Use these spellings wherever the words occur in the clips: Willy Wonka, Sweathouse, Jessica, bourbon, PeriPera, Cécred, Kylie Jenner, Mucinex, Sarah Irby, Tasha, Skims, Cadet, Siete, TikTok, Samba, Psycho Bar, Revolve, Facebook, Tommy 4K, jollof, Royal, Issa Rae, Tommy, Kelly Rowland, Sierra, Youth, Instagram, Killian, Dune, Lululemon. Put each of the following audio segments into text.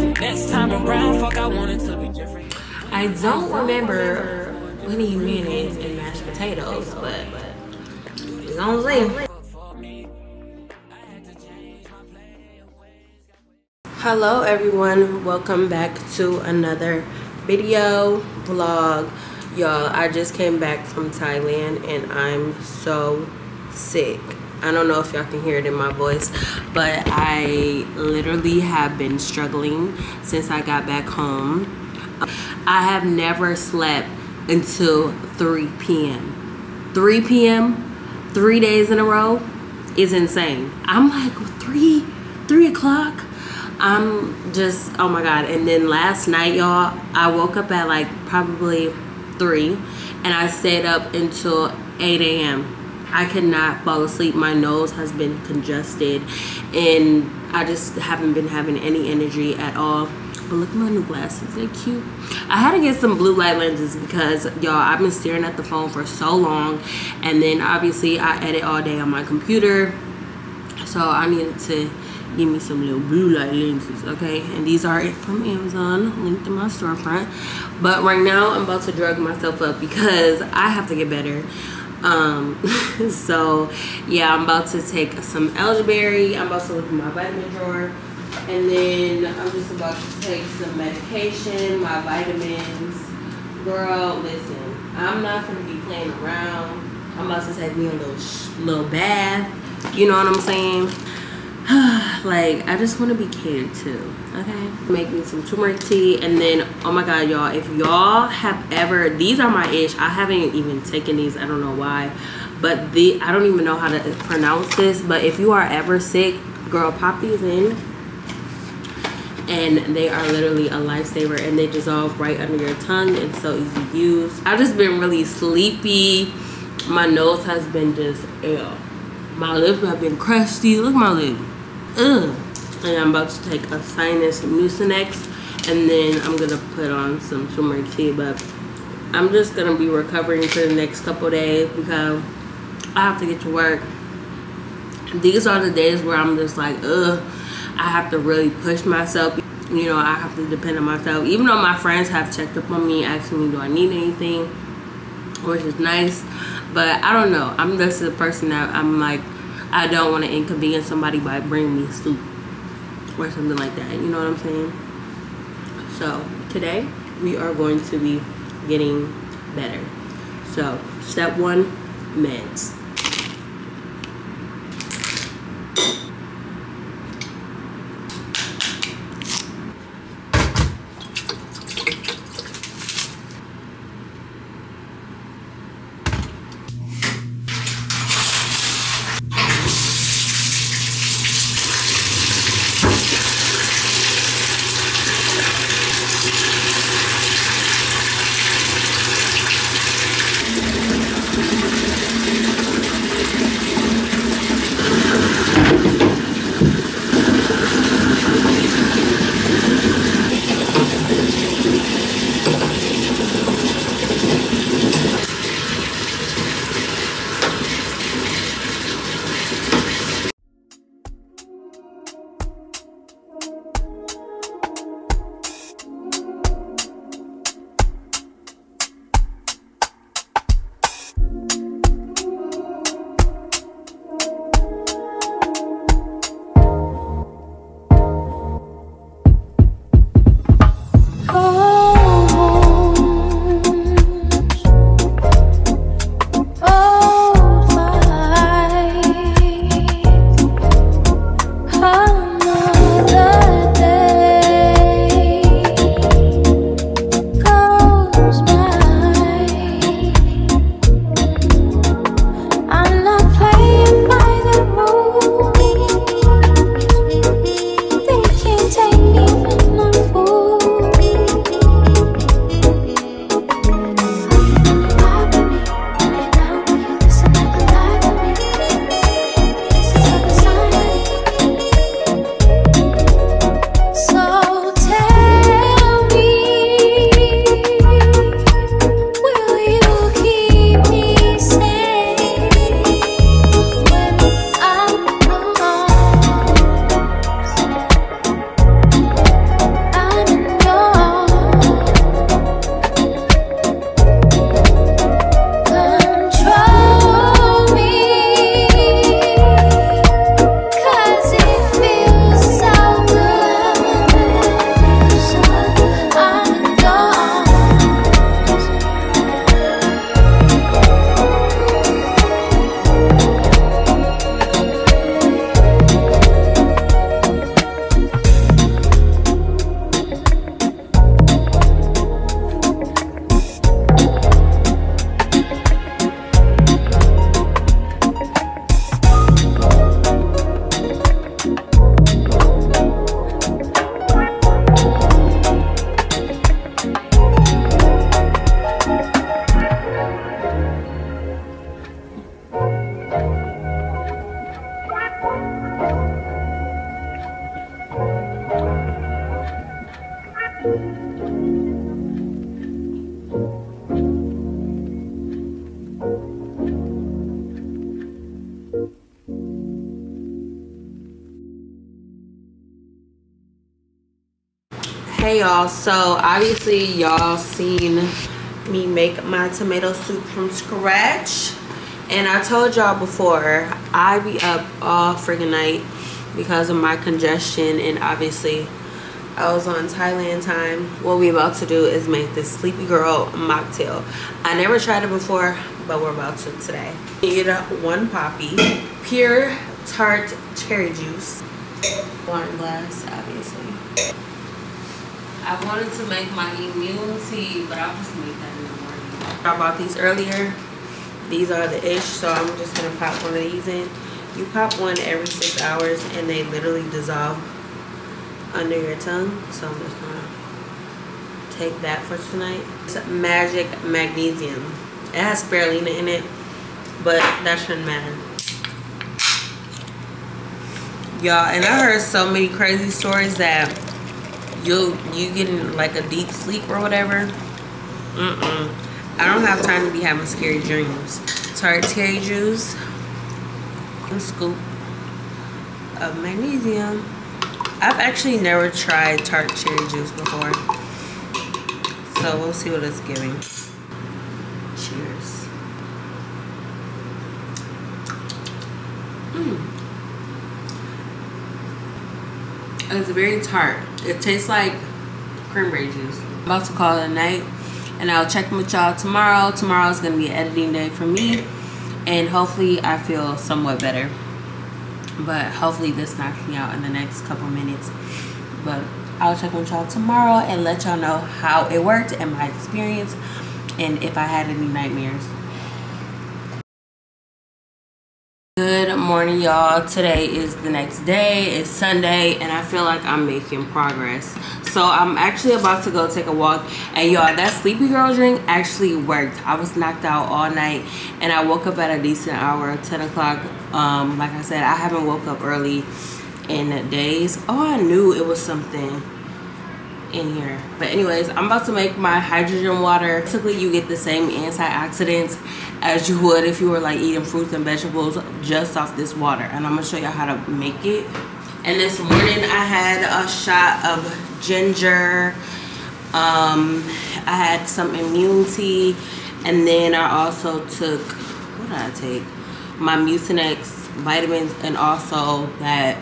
Next time around, fuck, I want it to be different. I don't remember when he minutes and mashed potatoes, but it's on Zoom. Hello everyone, welcome back to another video vlog. Y'all, I just came back from Thailand and I'm so sick. I don't know if y'all can hear it in my voice, but I literally have been struggling since I got back home. I have never slept until 3 p.m. 3 p.m. 3 days in a row is insane. I'm like, 3 o'clock? I'm just, oh my god. And then last night, y'all, I woke up at like probably 3 and I stayed up until 8 a.m. I could not fall asleep. My nose has been congested and I just haven't been having any energy at all. But look at my new glasses, they're cute. I had to get some blue light lenses because y'all, I've been staring at the phone for so long, and then obviously I edit all day on my computer, so I needed to give me some little blue light lenses, okay? And these are from Amazon, linked to my storefront. But right now I'm about to drug myself up because I have to get better. So yeah, I'm about to take some elderberry, I'm about to look in my vitamin drawer, and then I'm just about to take some medication, my vitamins. Girl, listen, I'm not gonna be playing around. I'm about to take me a little bath, you know what I'm saying? Like, I just want to be catered to, okay? Make me some turmeric tea. And then, oh my god, y'all, if y'all have ever, these are my ish, I haven't even taken these, I don't know why, but I don't even know how to pronounce this, but if you are ever sick, girl, pop these in and they are literally a lifesaver, and they dissolve right under your tongue. It's so easy to use. I've just been really sleepy, my nose has been just ill, my lips have been crusty, look at my lip. Ugh. And I'm about to take a sinus Mucinex, and then I'm gonna put on some turmeric tea. But I'm just gonna be recovering for the next couple days because I have to get to work. These are the days where I'm just like, ugh, I have to really push myself, you know, I have to depend on myself. Even though my friends have checked up on me, asking me do I need anything, which is nice, but I don't know, I'm just the person that I'm like, I don't want to inconvenience somebody by bringing me soup or something like that, you know what I'm saying? So today we are going to be getting better. So step one, meds. Hey y'all, so obviously y'all seen me make my tomato soup from scratch, and I told y'all before I be up all friggin' night because of my congestion, and obviously I was on Thailand time. What we about to do is make this Sleepy Girl mocktail. I never tried it before, but we're about to today. Need one poppy, pure tart cherry juice, 1 glass obviously. I wanted to make my immune tea, but I'll just make that in the morning. I bought these earlier. These are the ish, so I'm just gonna pop one of these in. You pop one every 6 hours and they literally dissolve under your tongue. So I'm just gonna take that for tonight. It's magic magnesium. It has spirulina in it, but that shouldn't matter. Y'all, and I heard so many crazy stories that you getting like a deep sleep or whatever. I don't have time to be having scary dreams. Tart cherry juice, 1 scoop of magnesium. I've actually never tried tart cherry juice before, so we'll see what it's giving. Cheers. It's very tart. It tastes like cranberry juice. I'm about to call it a night, and I'll check in with y'all tomorrow. Tomorrow's gonna be an editing day for me, and hopefully I feel somewhat better. But hopefully this knocks me out in the next couple minutes. But I'll check in with y'all tomorrow and let y'all know how it worked and my experience, and if I had any nightmares. Good morning y'all, today is the next day, it's Sunday, and I feel like I'm making progress. So I'm actually about to go take a walk, and y'all, that Sleepy Girl drink actually worked. I was knocked out all night and I woke up at a decent hour, 10 o'clock. Like I said, I haven't woke up early in days. Oh, I knew it was something in here, but anyways, I'm about to make my hydrogen water. Typically you get the same antioxidants as you would if you were like eating fruits and vegetables just off this water, and I'm gonna show you how to make it. And this morning I had a shot of ginger, I had some immune tea, and then I also took, what did I take, my Mucinex vitamins, and also that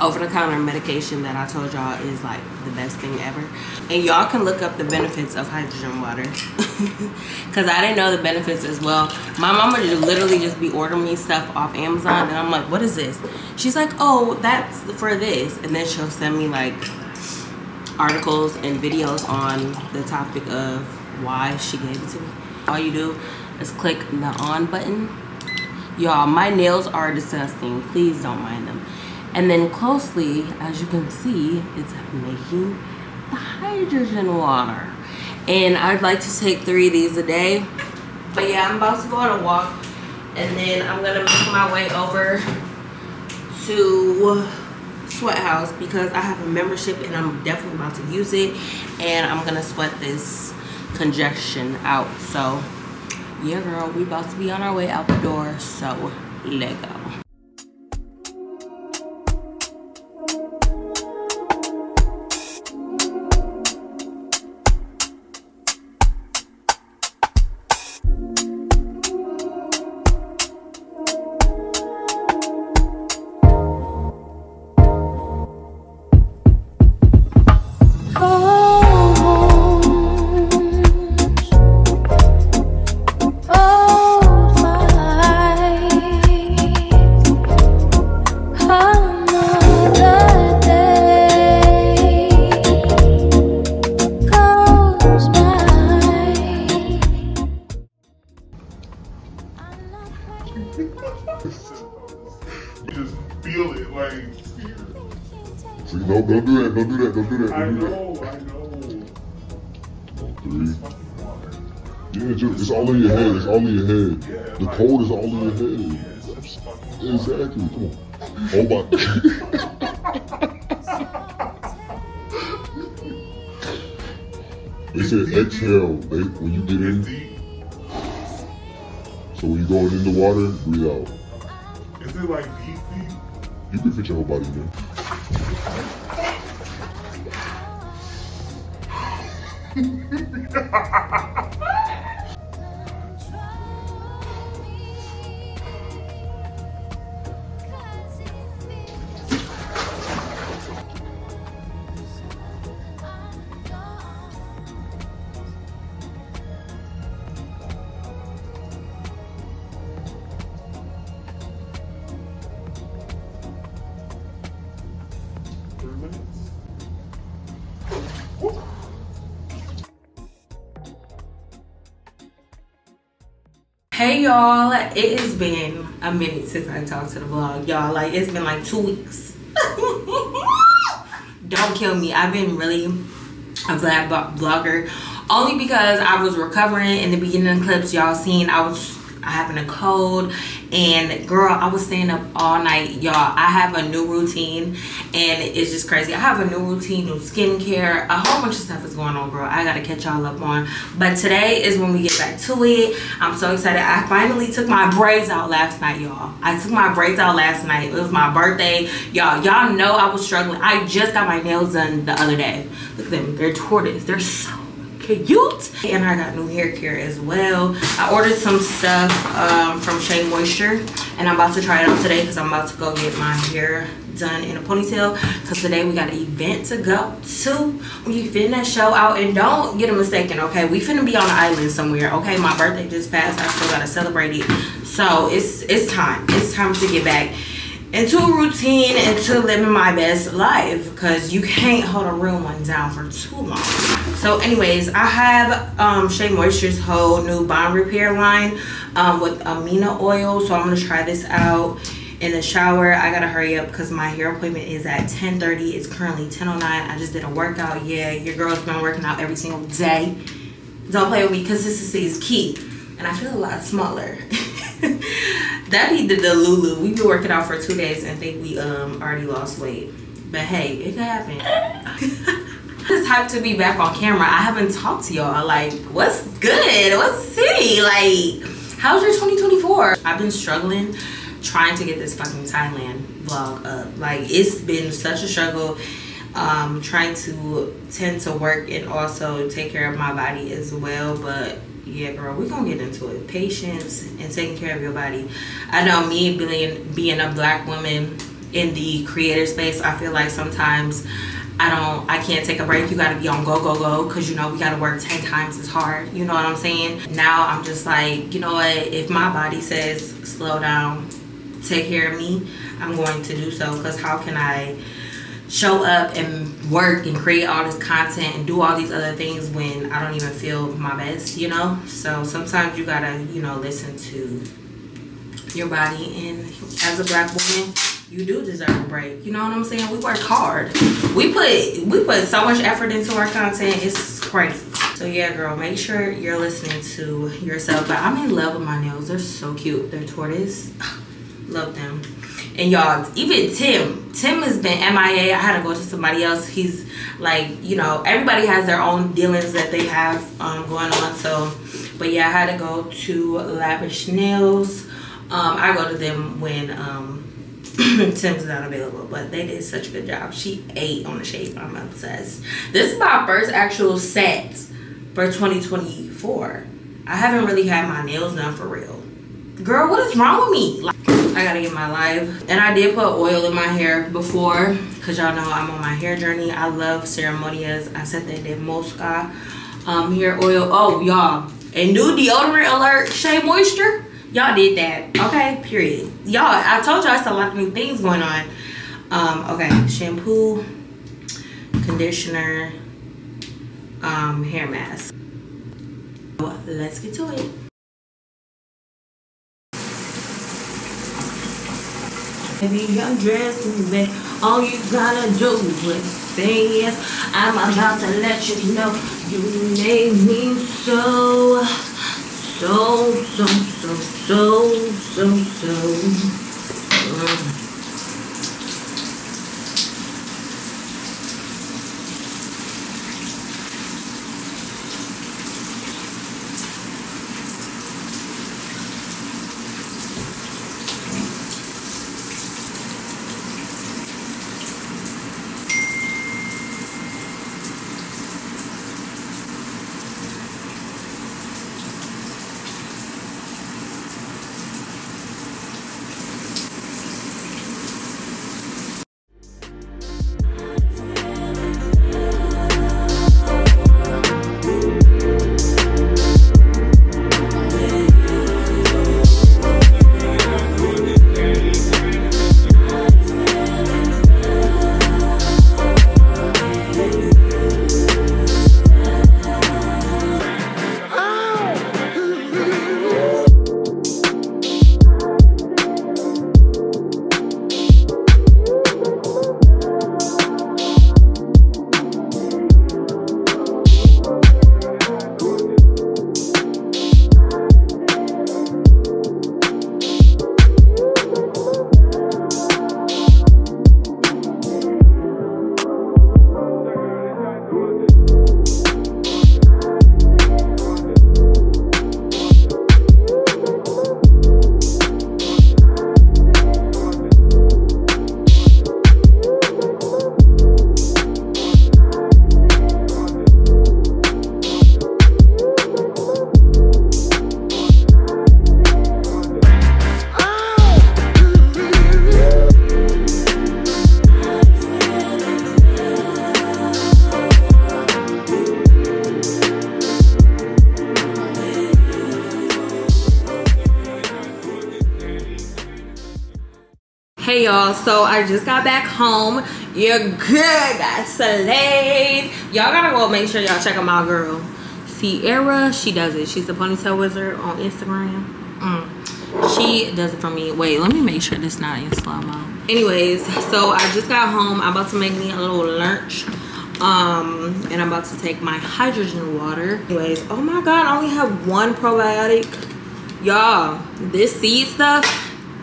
over-the-counter medication that I told y'all is like the best thing ever. And y'all can look up the benefits of hydrogen water because I didn't know the benefits as well. My mama literally just be ordering me stuff off Amazon, and I'm like, what is this? She's like, oh, that's for this. And then she'll send me like articles and videos on the topic of why she gave it to me. All you do is click the on button. Y'all, my nails are disgusting, please don't mind them. And then closely, as you can see, it's making the hydrogen water. And I'd like to take 3 of these a day. But yeah, I'm about to go on a walk, and then I'm gonna make my way over to Sweathouse because I have a membership and I'm definitely about to use it, and I'm gonna sweat this congestion out. So yeah girl, we about to be on our way out the door, so let go. Cold is all in your head. Yeah, exactly. Come on. Oh my. It said exhale when you get in. So when you're going in the water, breathe out. Is it like deep deep? You can fit your whole body in there. Hey y'all, it has been a minute since I talked to the vlog, y'all. Like, it's been like 2 weeks. Don't kill me. I've been really a bad vlogger only because I was recovering. In the beginning of the clips y'all seen, I was having a cold, and girl, I was staying up all night, y'all. I have a new routine and it's just crazy. I have a new routine, new skincare, a whole bunch of stuff is going on, girl. I gotta catch y'all up on, but today is when we get back to it. I'm so excited. I finally took my braids out last night, y'all. I took my braids out last night. It was my birthday, y'all. Y'all know I was struggling. I just got my nails done the other day. Look at them, they're tortoise, they're so cute. And I got new hair care as well. I ordered some stuff from Shea Moisture, and I'm about to try it out today because I'm about to go get my hair done in a ponytail, because today we got an event to go to. We finna show out, and don't get it mistaken, okay? We finna be on an island somewhere, okay? My birthday just passed. I still gotta celebrate it. So it's time to get back into a routine and to living my best life, because you can't hold a real one down for too long. So anyways, I have Shea Moisture's whole new bond repair line with amino oil, so I'm gonna try this out in the shower. I gotta hurry up because my hair appointment is at 10:30. It's currently 10:09. I just did a workout. Yeah, your girl's been working out every single day. Don't play with me. Consistency is key, and I feel a lot smaller. That be the Lulu. We been working out for 2 days and think we already lost weight. But hey, it could happen. I'm just hyped to be back on camera. I haven't talked to y'all. Like, what's good? What's city? Like, how's your 2024? I've been struggling trying to get this fucking Thailand vlog up. Like, it's been such a struggle. Trying to tend to work and also take care of my body as well, but yeah, girl, we're gonna get into it. Patience and taking care of your body. I know, me being a black woman in the creator space, I feel like sometimes I can't take a break. You gotta be on go go go, because you know we gotta work 10 times as hard, you know what I'm saying? Now I'm just like, you know what, if my body says slow down, take care of me, I'm going to do so, because how can I show up and work and create all this content and do all these other things when I don't even feel my best, you know? So sometimes you gotta, you know, listen to your body, and as a black woman, you do deserve a break. You know what I'm saying? We work hard. We put so much effort into our content, it's crazy. So yeah, girl, make sure you're listening to yourself. But I'm in love with my nails. They're so cute. They're tortoise. Love them. And y'all, even Tim has been MIA. I had to go to somebody else. He's like, you know, everybody has their own dealings that they have going on. So, but yeah, I had to go to Lavish Nails. I go to them when Tim's not available, but they did such a good job. She ate on the shape. I'm obsessed. This is my first actual set for 2024. I haven't really had my nails done for real. Girl, what is wrong with me? Like, I gotta get my life. And I did put oil in my hair before, because y'all know I'm on my hair journey. I love Ceramonias. I said they did Mosca hair oil. Oh, y'all, a new deodorant alert, Shea Moisture. Y'all did that, okay? Period. Y'all, I told y'all it's a lot of new things going on. Okay, shampoo, conditioner, hair mask. So, let's get to it. Baby, you're dressed me, baby. All you gotta do is say yes. I'm about to let you know you made me so. Hey y'all, so I just got back home. Your girl got slayed. Y'all gotta go make sure y'all check out my girl Sierra. She does it. She's the ponytail wizard on Instagram. She does it for me. Wait, let me make sure this not in slow-mo. Anyways, so I just got home. I'm about to make me a little lunch, and I'm about to take my hydrogen water. Anyways, oh my god, I only have one probiotic, y'all. This seed stuff,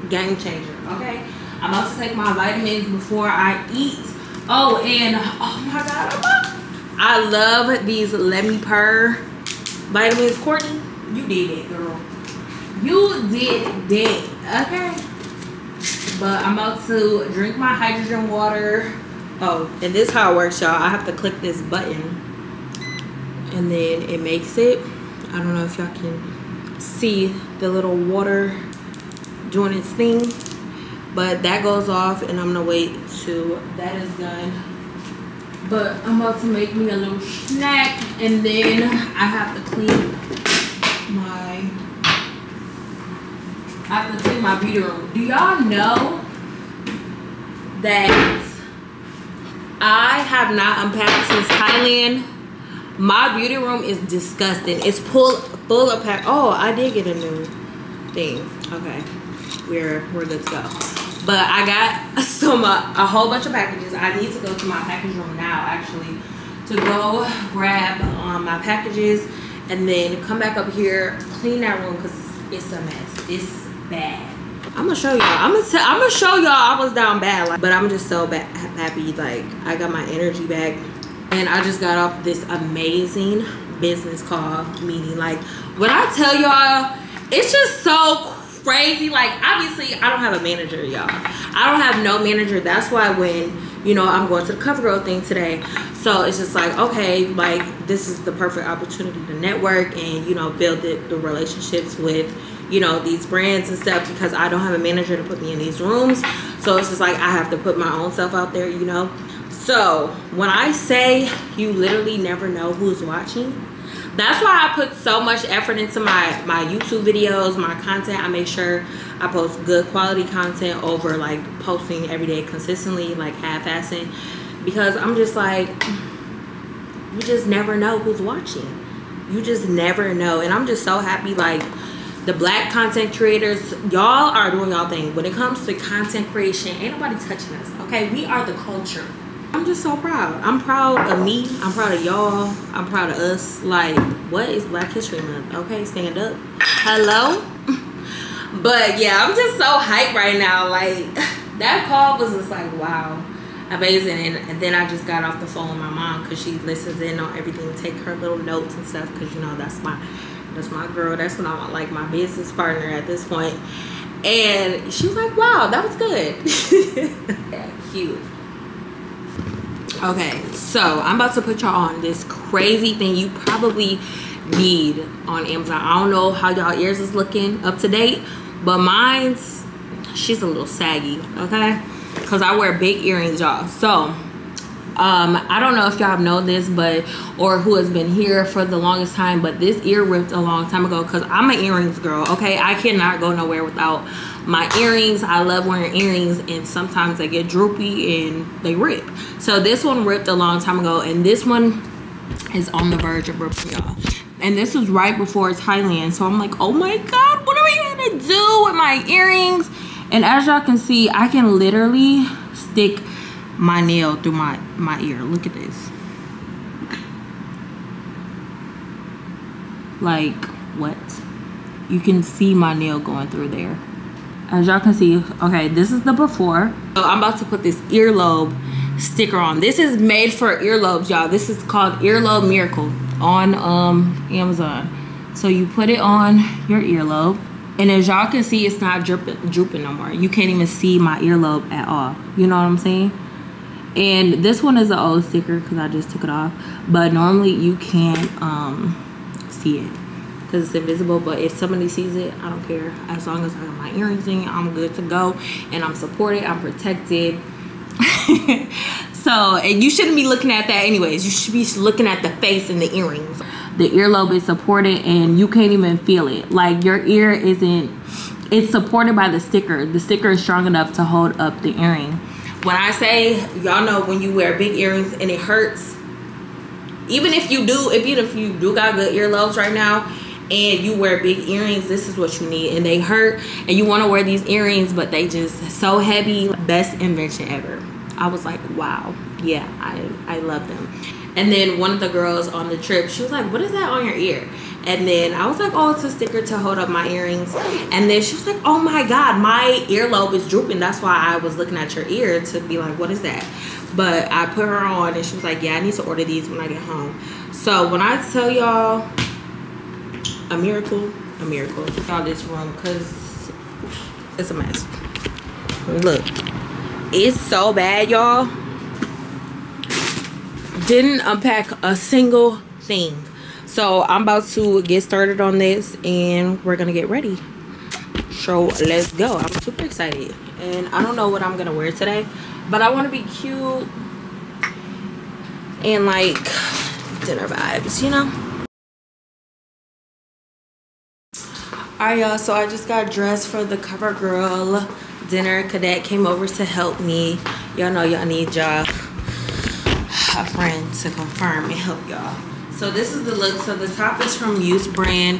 game changer. Okay, I'm about to take my vitamins before I eat. Oh, and oh my god, I love these Lemme vitamins. Courtney, you did it, girl. You did that. Okay, but I'm about to drink my hydrogen water. Oh, and this is how it works, y'all. I have to click this button and then it makes it. I don't know if y'all can see the little water doing its thing, but that goes off and I'm gonna wait till that is done. But I'm about to make me a little snack and then I have to clean my beauty room. Do y'all know that I have not unpacked since Thailand? My beauty room is disgusting. It's full of pack. Oh, I did get a new thing. Okay, we're good to go. But I got a whole bunch of packages. I need to go to my package room now, actually, to go grab my packages and then come back up here, clean that room because it's a mess. It's bad. I'm gonna show y'all. I'm gonna show y'all I was down bad, like, but I'm just so happy. Like, I got my energy back, and I just got off this amazing business call meeting. Like, when I tell y'all, it's just so crazy. Like, obviously I don't have a manager, y'all. I don't have no manager. That's why when, you know, I'm going to the CoverGirl thing today, so it's just like, okay, like, this is the perfect opportunity to network and, you know, build the relationships with, you know, these brands and stuff, because I don't have a manager to put me in these rooms. So it's just like I have to put my own self out there, you know. So when I say you literally never know who's watching, that's why I put so much effort into my YouTube videos, my content. I make sure I post good quality content over like posting every day consistently, like half-assing, because I'm just like, you just never know who's watching. You just never know. And I'm just so happy, like, the black content creators, y'all are doing y'all thing. When it comes to content creation, ain't nobody touching us, okay? We are the culture. I'm just so proud. I'm proud of me. I'm proud of y'all. I'm proud of us. Like, what is Black History Month? Okay, stand up. Hello? But yeah, I'm just so hyped right now. Like, that call was just like, wow, amazing. And then I just got off the phone with my mom because she listens in on everything, take her little notes and stuff, because, you know, that's my girl. That's when I'm like my business partner at this point. And she was like, wow, that was good. Yeah, cute. Okay, so I'm about to put y'all on this crazy thing you probably need on Amazon. I don't know how y'all ears is looking up to date, but mine's, she's a little saggy, okay, because I wear big earrings, y'all. So I don't know if y'all know this, but, or who has been here for the longest time, but this ear ripped a long time ago, because I'm an earrings girl, okay? I cannot go nowhere without my earrings. I love wearing earrings, and sometimes they get droopy and they rip. So this one ripped a long time ago, and this one is on the verge of ripping, y'all. And this was right before Thailand, so I'm like, oh my god, what am I gonna do with my earrings? And as y'all can see, I can literally stick my nail through my ear. Look at this. Like, what? You can see my nail going through there. As y'all can see, okay, this is the before. So I'm about to put this earlobe sticker on. This is made for earlobes, y'all. This is called Earlobe Miracle on Amazon. So you put it on your earlobe, and as y'all can see, it's not drooping no more. You can't even see my earlobe at all. You know what I'm saying? And this one is an old sticker because I just took it off, but normally you can't see it because it's invisible. But if somebody sees it, I don't care. As long as I got my earrings in, I'm good to go, and I'm supported, I'm protected. So, and you shouldn't be looking at that anyways. You should be looking at the face and the earrings. The earlobe is supported, and you can't even feel it. Like, your ear isn't It's supported by the sticker. The sticker is strong enough to hold up the earring. When I say, y'all know when you wear big earrings and it hurts, even if you do, got good earlobes right now and you wear big earrings, this is what you need. And they hurt and you want to wear these earrings, but they just so heavy. Best invention ever. I was like, wow. Yeah, I love them. And then one of the girls on the trip, she was like, what is that on your ear? And then I was like, oh, it's a sticker to hold up my earrings. And then she was like, oh my God, my earlobe is drooping. That's why I was looking at your ear to be like, what is that? But I put her on and she was like, yeah, I need to order these when I get home. So when I tell y'all, a miracle, a miracle. Y'all, this room, because it's a mess. Look, it's so bad, y'all. Didn't unpack a single thing. So I'm about to get started on this and we're gonna get ready. So let's go. I'm super excited and I don't know what I'm gonna wear today, but I want to be cute and like dinner vibes, you know. All right, y'all, so I just got dressed for the CoverGirl dinner. Cadet came over to help me. Y'all know y'all need y'all a friend to confirm and help y'all. So this is the look. So the top is from Youth brand.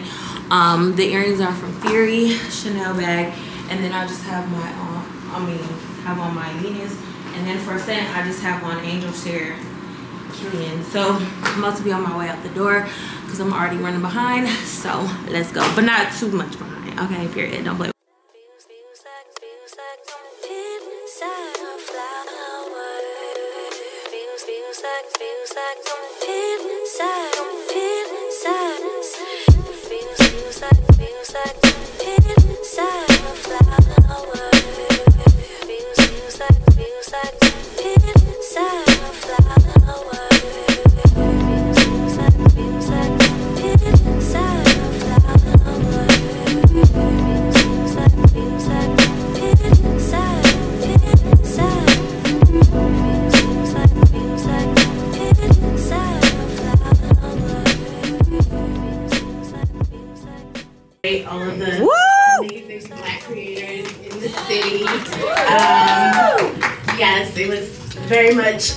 The earrings are from Fury, Chanel bag, and then I just have my on my Venus, and then for a second I just have on Angel Share Killian. So I'm about to be on my way out the door because I'm already running behind, so let's go. But not too much behind, okay? Period. Don't play.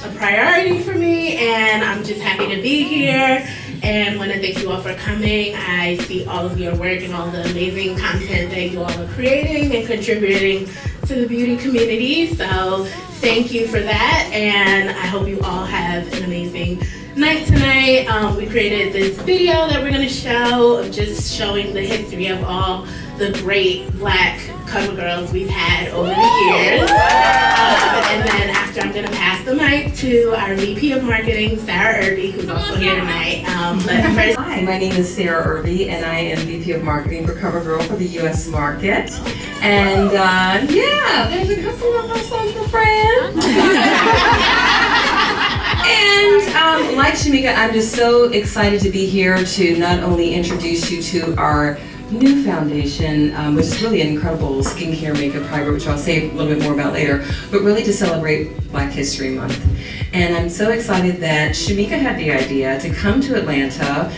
A priority for me, and I'm just happy to be here and want to thank you all for coming. I see all of your work and all the amazing content that you all are creating and contributing to the beauty community, so thank you for that, and I hope you all have an amazing night tonight. We created this video that we're going to show of just showing the history of all the great Black CoverGirls we've had over the years. And then after, I'm going to pass the mic to our VP of Marketing, Sarah Irby, who's also here tonight. But first... Hi, my name is Sarah Irby, and I am VP of Marketing for CoverGirl for the U.S. market. And yeah, there's a couple of us on the brand. And like Shamika, I'm just so excited to be here to not only introduce you to our new foundation, which is really an incredible skincare makeup primer, which I'll say a little bit more about later, but really to celebrate Black History Month. And I'm so excited that Shamika had the idea to come to Atlanta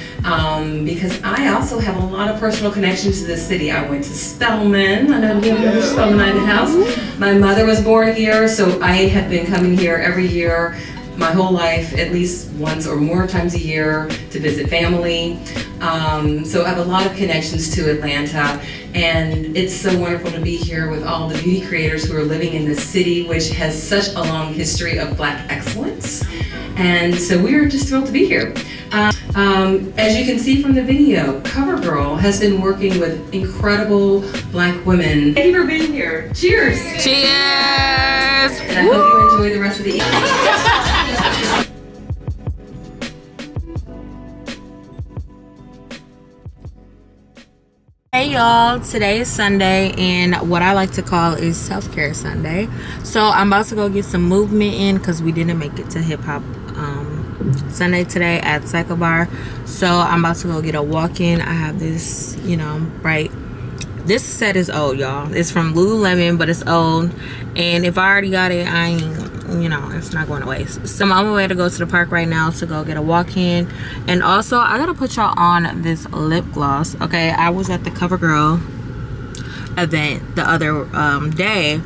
because I also have a lot of personal connections to this city. I went to Spelman. I know you remember Spelman in the house. My mother was born here, so I had been coming here every year my whole life, at least once or more times a year, to visit family. So I have a lot of connections to Atlanta, and it's so wonderful to be here with all the beauty creators who are living in this city, which has such a long history of Black excellence. And so we are just thrilled to be here. As you can see from the video, CoverGirl has been working with incredible Black women. Thank you for being here. Cheers. Cheers. And I hope you enjoy the rest of the evening. Hey y'all, today is Sunday and what I like to call is self-care Sunday. So I'm about to go get some movement in because we didn't make it to hip-hop Sunday today at Psycho Bar. So I'm about to go get a walk in. I have this, you know, bright. This set is old, y'all. It's from Lululemon, but it's old. And if I already got it, I ain't, you know, it's not going to waste. So I'm on my way to go to the park right now to go get a walk in. And also I gotta put y'all on this lip gloss. Okay, I was at the CoverGirl event the other day,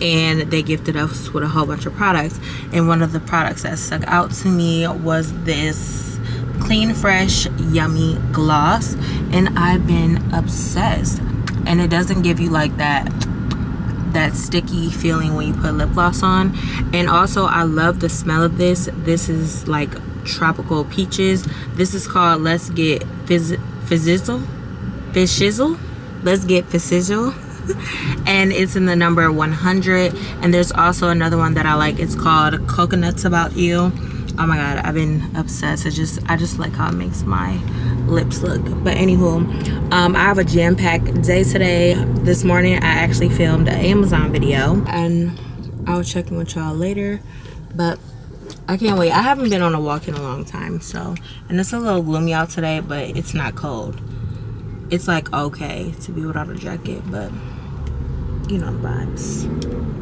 and they gifted us with a whole bunch of products, and one of the products that stuck out to me was this Clean Fresh Yummy Gloss, and I've been obsessed. And it doesn't give you like that sticky feeling when you put lip gloss on. And also I love the smell of this. This is like tropical peaches. This is called Let's Get Fizzizzle. Let's Get Fizzizzle. And it's in the number 100. And there's also another one that I like. It's called Coconuts About You. Oh my god, I've been obsessed. I just like how it makes my lips look. But anywho, I have a jam-packed day today. This morning I actually filmed an Amazon video, and I'll check in with y'all later, but I can't wait. I haven't been on a walk in a long time, so. And it's a little gloomy out today, but it's not cold. It's like okay to be without a jacket, but you know the vibes.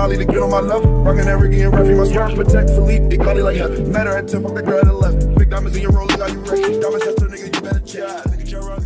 To get on my love, rockin' every game, rapping my strap, protect Philippe, they got it like hell. Matter at 10, fuck the girl to the left. Big diamonds in your rolling, are you ready? Diamonds after nigga, you better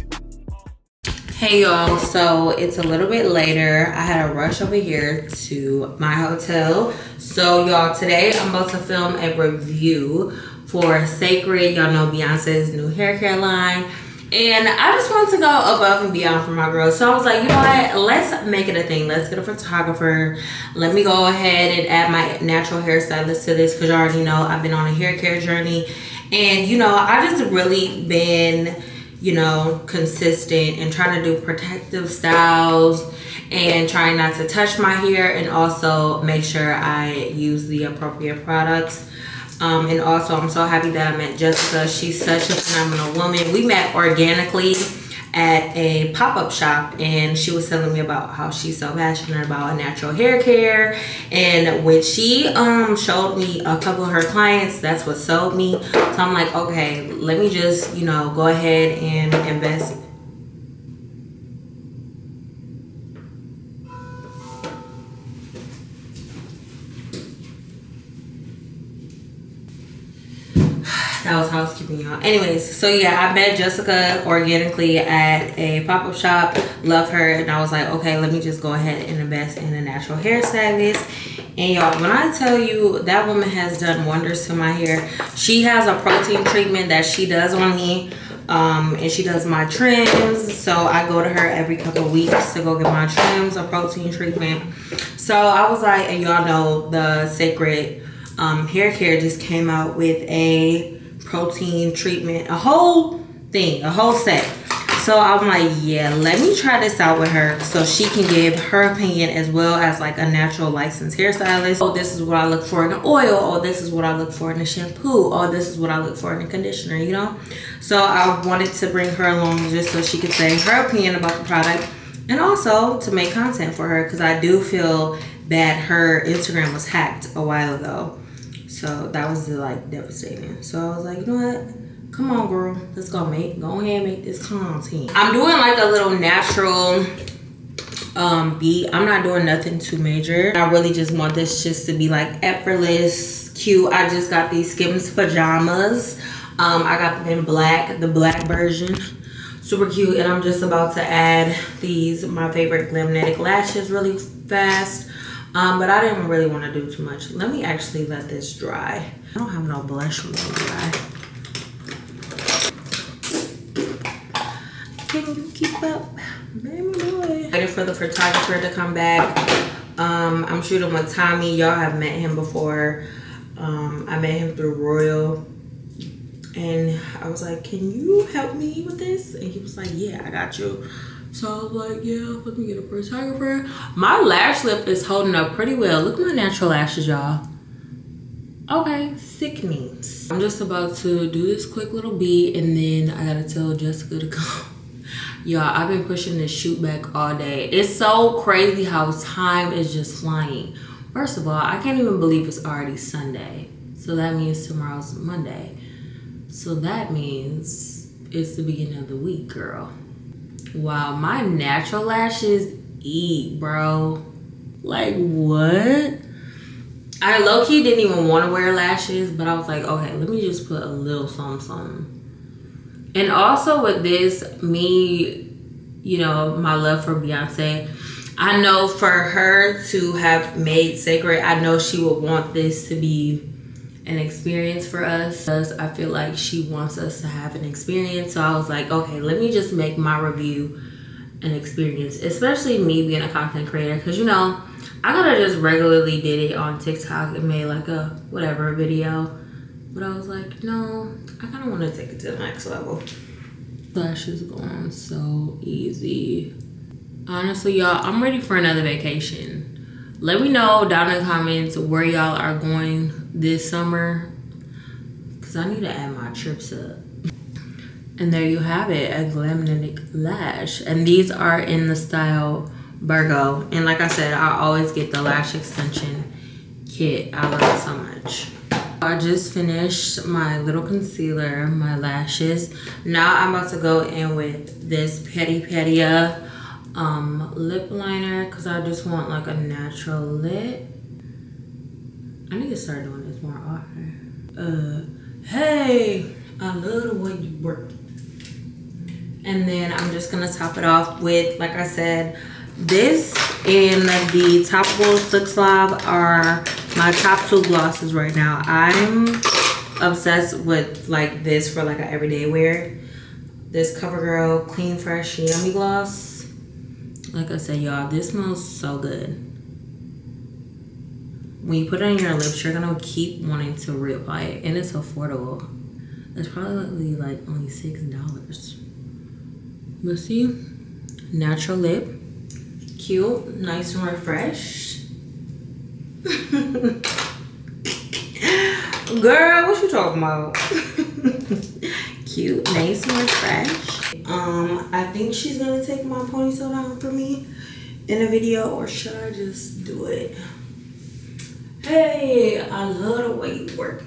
chat. Hey y'all, so it's a little bit later. I had a rush over here to my hotel. So y'all, today I'm about to film a review for Cécred. Y'all know Beyonce's new hair care line. And I just wanted to go above and beyond for my girls. So I was like, you know what? Let's make it a thing. Let's get a photographer. Let me go ahead and add my natural hairstylist to this, because you already know I've been on a hair care journey. And, you know, I just really been, you know, consistent and trying to do protective styles and trying not to touch my hair, and also make sure I use the appropriate products. And also I'm so happy that I met Jessica. She's such a phenomenal woman. We met organically at a pop-up shop, and she was telling me about how she's so passionate about natural hair care. And when she showed me a couple of her clients, that's what sold me. So I'm like, okay, let me just, you know, go ahead and invest. That was housekeeping, y'all. Anyways, so yeah, I met Jessica organically at a pop-up shop. Love her, and I was like, okay, let me just go ahead and invest in a natural hair stylist. And y'all, when I tell you that woman has done wonders to my hair. She has a protein treatment that she does on me, and she does my trims. So I go to her every couple of weeks to go get my trims, a protein treatment. So I was like, and y'all know the Cécred hair care just came out with a protein treatment, a whole thing, a whole set. So I'm like, yeah, let me try this out with her so she can give her opinion, as well as like a natural licensed hairstylist. Oh, this is what I look for in an oil. Oh, this is what I look for in a shampoo. Oh, this is what I look for in a conditioner, you know? So I wanted to bring her along just so she could say her opinion about the product, and also to make content for her, because I do feel that her Instagram was hacked a while ago. So that was like devastating. So I was like, you know what? Come on, girl. Let's go, mate. Go ahead and make this content. I'm doing like a little natural beat. I'm not doing nothing too major. I really just want this just to be like effortless, cute. I just got these Skims pajamas. I got them in black, the black version. Super cute. And I'm just about to add these, my favorite Glamnetic lashes really fast. But I didn't really want to do too much. Let me actually let this dry. I don't have no blush really dry. Can you keep up, baby boy? Waiting for the photographer to come back. I'm shooting with Tommy. Y'all have met him before. I met him through Royal. and I was like, can you help me with this? And he was like, yeah, I got you. So I was like, yeah, let me get a photographer. My lash lip is holding up pretty well. Look at my natural lashes, y'all. Okay, sickening. I'm just about to do this quick little bead, and then I gotta tell Jessica to come. Y'all, I've been pushing this shoot back all day. It's so crazy how time is just flying. First of all, I can't even believe it's already Sunday. So that means tomorrow's Monday. So that means it's the beginning of the week, girl. Wow, my natural lashes eat, bro. Like, what? I low-key didn't even want to wear lashes, but I was like, okay, let me just put a little something, something. And also with this, me, you know, my love for Beyonce, I know for her to have made Cécred, I know she would want this to be an experience for us. I feel like she wants us to have an experience. So I was like, okay, let me just make my review an experience, especially me being a content creator, because you know, I could have just regularly did it on TikTok and made like a whatever video, but I was like, no, I kind of want to take it to the next level. Lashes going so easy. Honestly, y'all, I'm ready for another vacation. Let me know down in the comments where y'all are going this summer, because I need to add my trips up. And there you have it, a Glamnetic lash. And these are in the style Virgo. And like I said, I always get the lash extension kit. I love it so much. I just finished my little concealer, my lashes. Now I'm about to go in with this PeriPera lip liner, because I just want like a natural lip. I need to start doing this more often. Hey, I love the way you work. And then I'm just gonna top it off with, like I said, this and the Topable Six Live are my top two glosses right now. I'm obsessed with like this for like an everyday wear. This CoverGirl Clean Fresh Yummy Gloss. Like I said, y'all, this smells so good. When you put it on your lips, you're gonna keep wanting to reapply it, and it's affordable. It's probably like only $6. But see, natural lip, cute, nice and refreshed. Girl, what you talking about? Cute, nice and refreshed. I think she's gonna take my ponytail down for me in a video, or should I just do it? Hey, I love the way you work.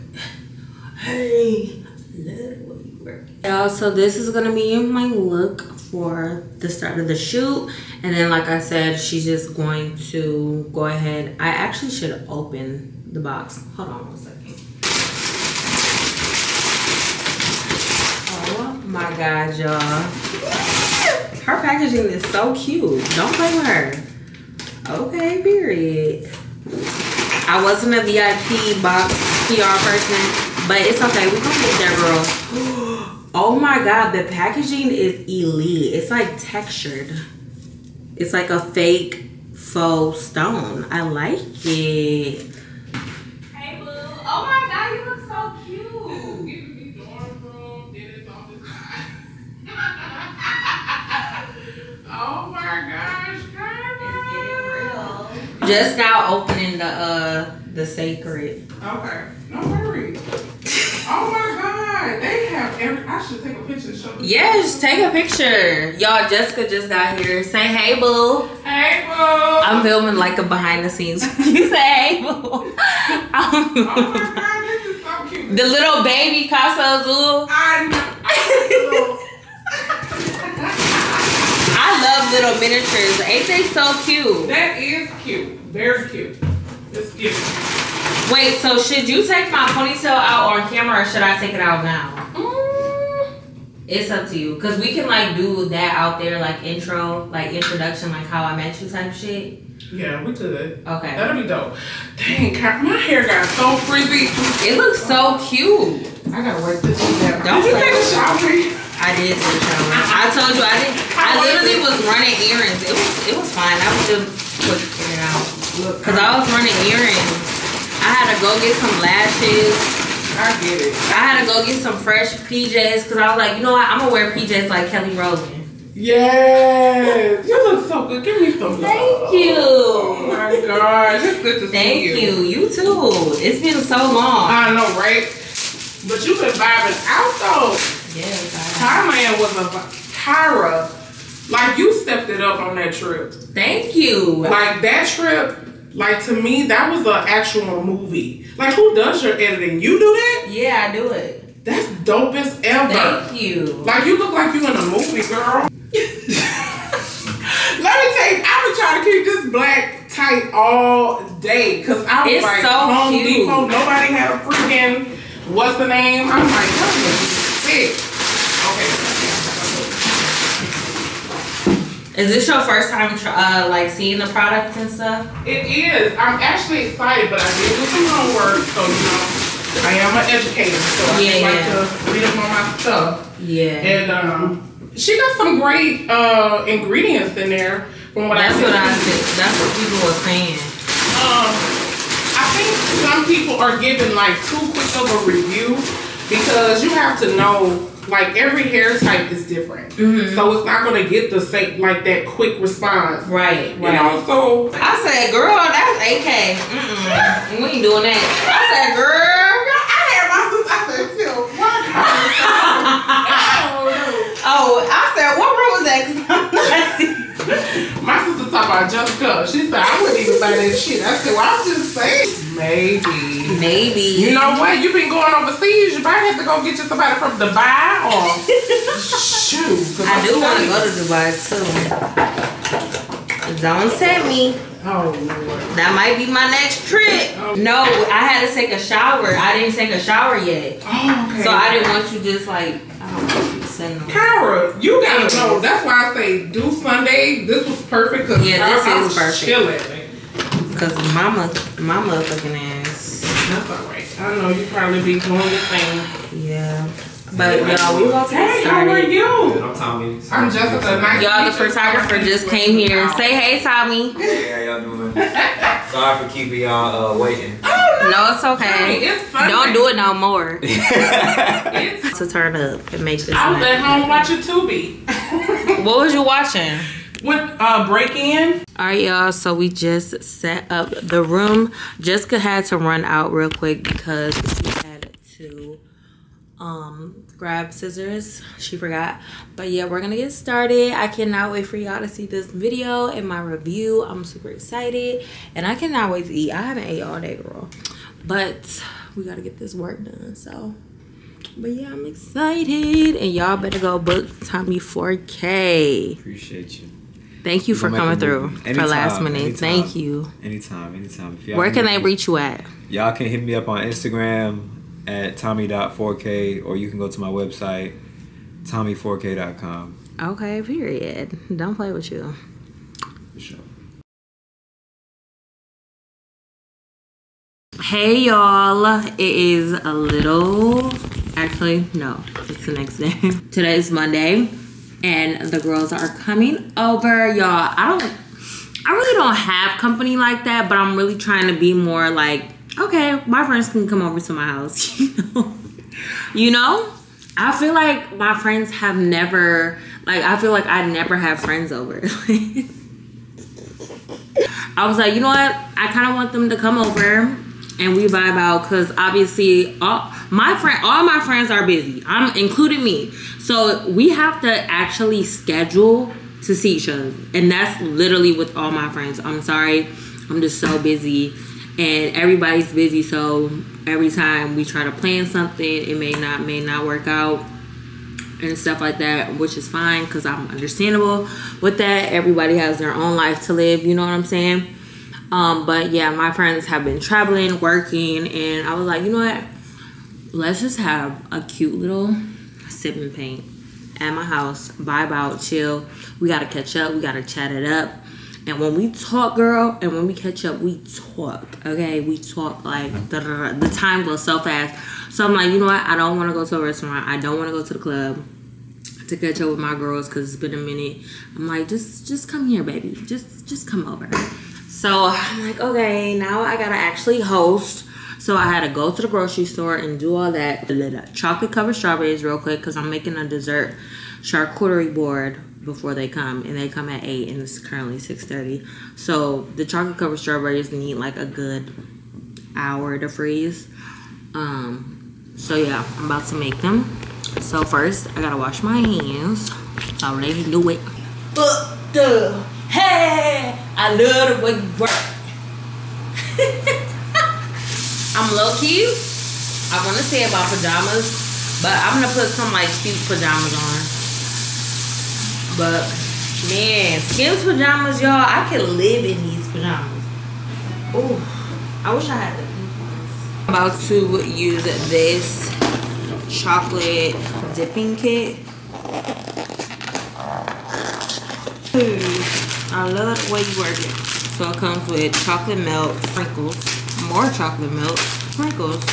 Hey, I love the way you work. Y'all, so this is gonna be my look for the start of the shoot. And then like I said, she's just going to go ahead. I actually should open the box. Hold on one second. Oh my God, y'all. Her packaging is so cute. Don't blame her. Okay, period. I wasn't a VIP box PR person, but it's okay. We're gonna get there, girl. Oh my God, the packaging is elite. It's like textured. It's like a fake faux stone. I like it. Hey, boo. Oh my God, you look so cute. This is giving me dorm room, dinner's on the side. Oh my gosh, girl. It's getting real. Just now opening the Cécred. Okay, no worries. Oh my God, they have every. I should take a picture. Show them. Yes, take a picture. Y'all, Jessica just got here. Say hey, boo. Hey, boo. I'm filming like a behind the scenes. You say hey, boo. Oh my God, this is so cute. The little baby Casa Azul. I know. I love little miniatures. Ain't they so cute? That is cute. Very cute. It's cute. Wait, so should you take my ponytail out on camera or should I take it out now? It's up to you. Because we can like do that out there, like intro, like introduction, like how I met you type shit. Yeah, we could. Okay. That'll be dope. Dang, my hair got so frizzy. It looks so cute. I gotta work this shit out. Did you take a shower? I did take a shower. I told you I literally was running errands. It was fine. I was just putting it out. Because I was running errands. I had to go get some lashes. I get it. I had to go get some fresh PJs because I was like, you know what? I'm going to wear PJs like Kelly Rowland. Yes, you look so good. Give me some love. Thank you. Oh my gosh, it's good to see you. Thank you. You too. It's been so long. I know, right? But you've been vibing out though. Yes. Thailand was a Tyra. Like you stepped it up on that trip. Thank you. Like that trip. Like to me, that was an actual movie. Like who does your editing? You do that? Yeah, I do it. That's dopest ever. Thank you. Like you look like you in a movie, girl. Let me tell you, I've been trying to keep this black tight all day because I was like, Home Depot, nobody had a freaking what's the name? I'm like, what is sick. Okay. Is this your first time like seeing the products and stuff? It is. I'm actually excited, but I did do some homework, so you know, I am an educator, so I like to read up on my stuff. Yeah. And she got some great ingredients in there from what I said. That's what people were saying. I think some people are giving like too quick of a review because you have to know like every hair type is different. Mm-hmm. So it's not going to get the same like that quick response. Right. You know, so I said, girl, that's AK. Mm-mm. We ain't doing that. I said, girl, I had my sister. I said, Phil, what? Oh, I said, what room was that? My sister talked about Jessica. She said, I wouldn't even buy that shit. I said, well, I'm just saying. Maybe. Maybe. You know what? You've been going overseas. You might have to go get you somebody from Dubai or... Shoot. I do want to go to Dubai, too. Don't set me. Oh, Lord. That might be my next trip. Oh. No, I had to take a shower. I didn't take a shower yet. Oh, okay. So I didn't want you just like... Kyra, you gotta know. That's why I say do Sunday. This was perfect because I was chilling. Because my motherfucking ass. That's alright. I know you probably be doing your thing. Yeah. But y'all, we gonna take it. How are you? Good, I'm Tommy. I'm Jessica. Y'all, the photographer just came here. Say hey, Tommy. Hey, how y'all doing? Sorry for keeping y'all waiting. Oh, no, it's okay. It's fun. Don't do it no more. It's to turn up and make this. I was at home watching Tubi. What was you watching? With Break In. All right, y'all, so we just set up the room. Jessica had to run out real quick because she had to grab scissors. She forgot. But yeah, we're gonna get started. I cannot wait for y'all to see this video and my review. I'm super excited and I cannot wait to eat. I haven't ate all day, girl, but we gotta get this work done. So but yeah, I'm excited and y'all better go book Tommy 4K. Appreciate you. Thank you for coming through for last minute. Anytime, thank you. Anytime, anytime. Where can they reach you at? Y'all can hit me up on Instagram at tommy.4k, or you can go to my website tommy4k.com. okay, period. Don't play with you. For sure. Hey y'all, it is a little, actually no, it's the next day. Today's Monday and the girls are coming over. Y'all, I really don't have company like that, but I'm really trying to be more like, okay, my friends can come over to my house, you know? You know? I feel like my friends have never, like, I feel like I never have friends over. I was like, you know what? I kind of want them to come over and we vibe out because obviously all my friends are busy, including me. So we have to actually schedule to see each other. And that's literally with all my friends. I'm sorry, I'm just so busy. And everybody's busy, so every time we try to plan something, it may not work out and stuff like that, which is fine because I'm understandable with that. Everybody has their own life to live, you know what I'm saying? But yeah, my friends have been traveling, working, and I was like, you know what? Let's just have a cute little sip and paint at my house, vibe out, chill. We gotta catch up, we gotta chat it up. And when we talk, girl, and when we catch up, we talk, okay? We talk like, the time goes so fast. So I'm like, you know what? I don't want to go to a restaurant. I don't want to go to the club to catch up with my girls because it's been a minute. I'm like, just come here, baby. Just come over. So I'm like, okay, now I got to actually host. So I had to go to the grocery store and do all that. Chocolate covered strawberries real quick because I'm making a dessert charcuterie board before they come, and they come at 8 and it's currently 6:30. So the chocolate covered strawberries need like a good hour to freeze. So yeah, I'm about to make them. So first I gotta wash my hands. I already knew it. Hey, I love the way you work. I'm low-key, I want to say about pajamas, but I'm going to put some like cute pajamas on. But man, Skims pajamas, y'all, I can live in these pajamas. Ooh, I wish I had them. I'm about to use this chocolate dipping kit. I love the way you work it. So it comes with chocolate milk, sprinkles, more chocolate milk, sprinkles.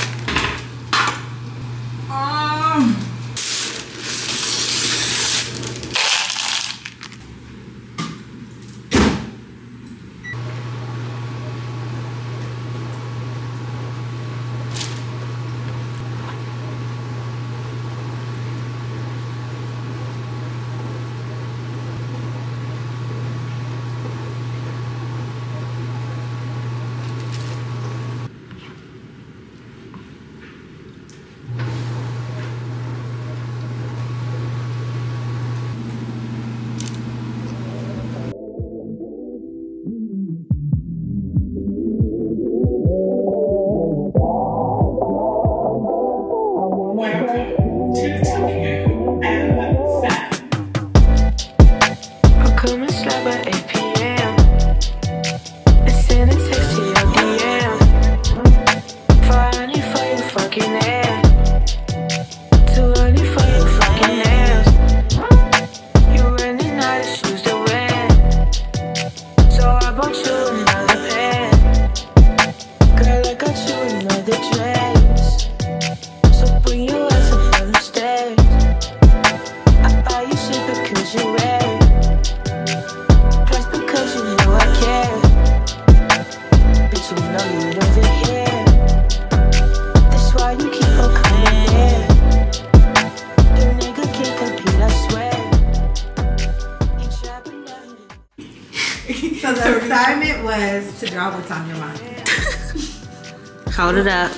Hold it up.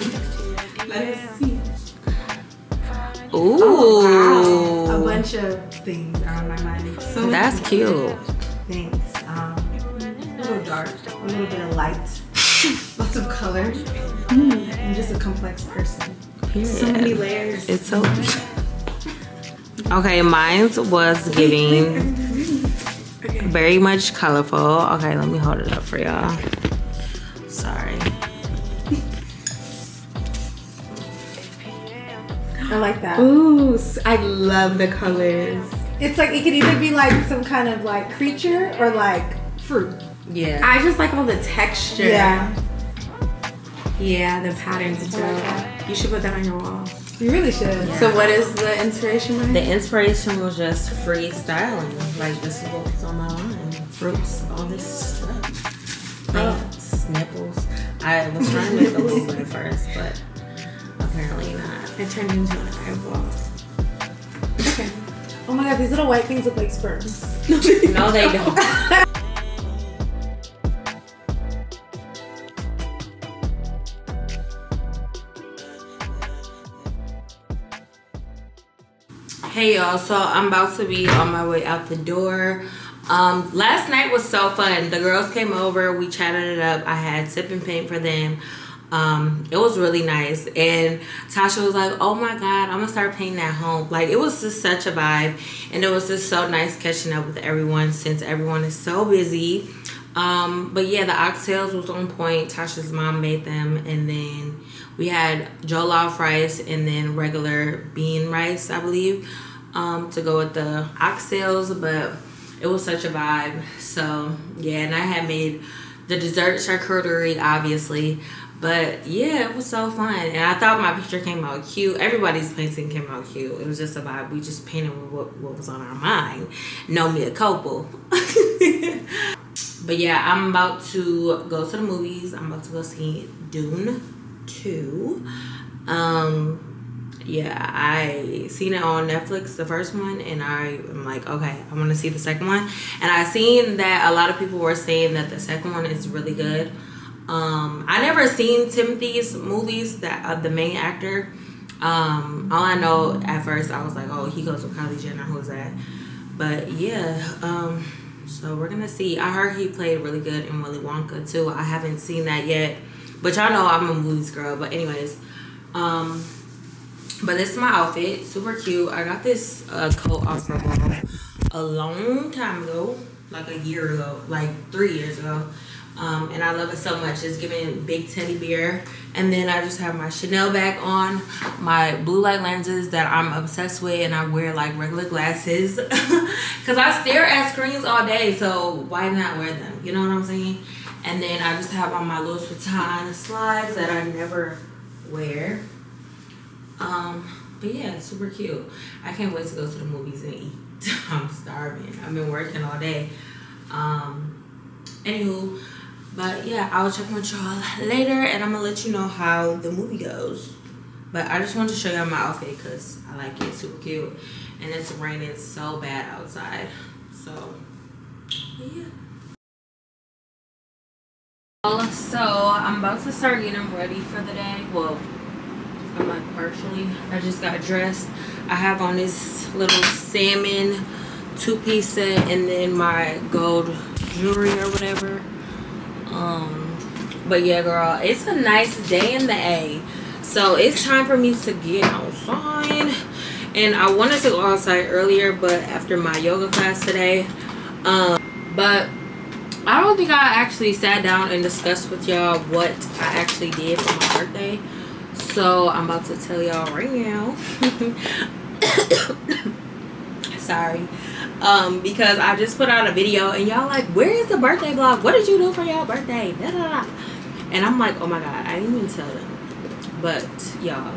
Let us see. Ooh. Oh, wow. A bunch of things are on my mind. So that's cute. Thanks. A little dark, a little bit of light, lots of color. I'm just a complex person. Period. So many layers. It's so. Okay, mine was giving very much colorful. Okay, let me hold it up for y'all. Sorry. I like that. Ooh, I love the colors. It's like, it could either be like some kind of like creature or like fruit. Yeah. I just like all the texture. Yeah. Yeah, the patterns too. Like, you should put that on your wall. You really should. Yeah. So what is the inspiration behind? The inspiration was just freestyling. Like, this is what's on my mind. Fruits, all this stuff. Plants, nipples. I was trying to make a little bit at first, but apparently not. It turned into an eyeball. Okay. Oh my god, these little white things look like sperms. No, they don't. Hey y'all, so I'm about to be on my way out the door. Last night was so fun. The girls came over, we chatted it up. I had sip and paint for them. It was really nice, and Tasha was like, oh my god, I'm gonna start painting at home. Like, it was just such a vibe, and it was just so nice catching up with everyone since everyone is so busy. But yeah, the oxtails was on point. Tasha's mom made them, and then we had jollof rice and then regular bean rice, I believe, to go with the oxtails. But it was such a vibe. So yeah, and I had made the dessert charcuterie, obviously. But yeah, it was so fun, and I thought my picture came out cute. Everybody's painting came out cute. It was just a vibe. We just painted what was on our mind. No mea culpa. But yeah, I'm about to go to the movies. I'm about to go see Dune. two. Yeah, I seen it on Netflix, the first one, and I'm like, okay, I'm gonna see the second one. And I seen that a lot of people were saying that the second one is really good. I never seen Timothy's movies, that the main actor. All I know, at first I was like, oh, he goes with Kylie Jenner, who's that? But yeah, so we're gonna see. I heard he played really good in Willy Wonka too. I haven't seen that yet, but y'all know I'm a movies girl. But anyways, but this is my outfit, super cute. I got this coat off Revolve a long time ago, like a year ago, like 3 years ago. And I love it so much. It's giving big teddy bear. And then I just have my Chanel bag on, my blue light lenses that I'm obsessed with, and I wear like regular glasses because I stare at screens all day, so why not wear them? You know what I'm saying? And then I just have on my Louis Vuitton slides that I never wear. But yeah, super cute. I can't wait to go to the movies and eat. I'm starving. I've been working all day. Anywho, but yeah, I'll check with y'all later, and I'm gonna let you know how the movie goes. But I just wanted to show y'all my outfit because I like it, super cute, and it's raining so bad outside. So yeah. So I'm about to start getting ready for the day. Well, I'm like partially. I just got dressed. I have on this little salmon two-piece set, and then my gold jewelry or whatever. But yeah, girl, it's a nice day in the A, so it's time for me to get outside. And I wanted to go outside earlier, but after my yoga class today, but I don't think I actually sat down and discussed with y'all what I actually did for my birthday, so I'm about to tell y'all right now. Sorry. Because I just put out a video and y'all like, where is the birthday vlog? What did you do for your birthday? Da, da, da. And I'm like, oh my god, I didn't even tell them. But y'all,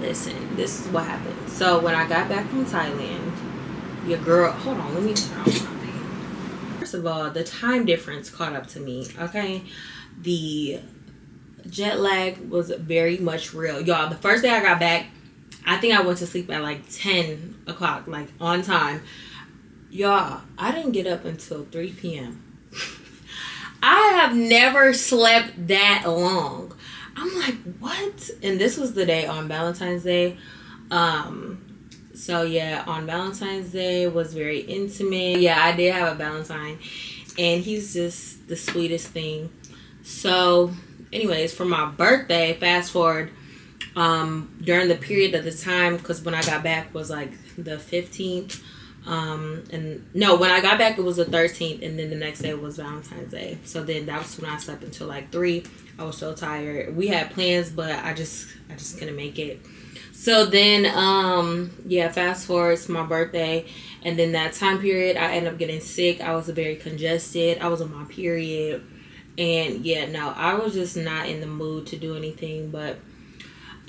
listen, this is what happened. So when I got back from Thailand, your girl, hold on, let me turn on my thing. First of all, the time difference caught up to me, okay? The jet lag was very much real. Y'all, the first day I got back, I think I went to sleep at like 10 o'clock, like on time. Y'all, I didn't get up until 3 p.m. I have never slept that long. I'm like, what? And this was the day on Valentine's Day. So yeah, on Valentine's Day was very intimate. Yeah, I did have a Valentine, and he's just the sweetest thing. So anyways, for my birthday, fast forward, during the period of the time, because when I got back was like the 15th. And no, when I got back it was the 13th, and then the next day was Valentine's Day. So then that was when I slept until like 3. I was so tired. We had plans, but I just couldn't make it. So then yeah, fast forward to my birthday, and then that time period I ended up getting sick. I was very congested. I was on my period, and yeah, no, I was just not in the mood to do anything. But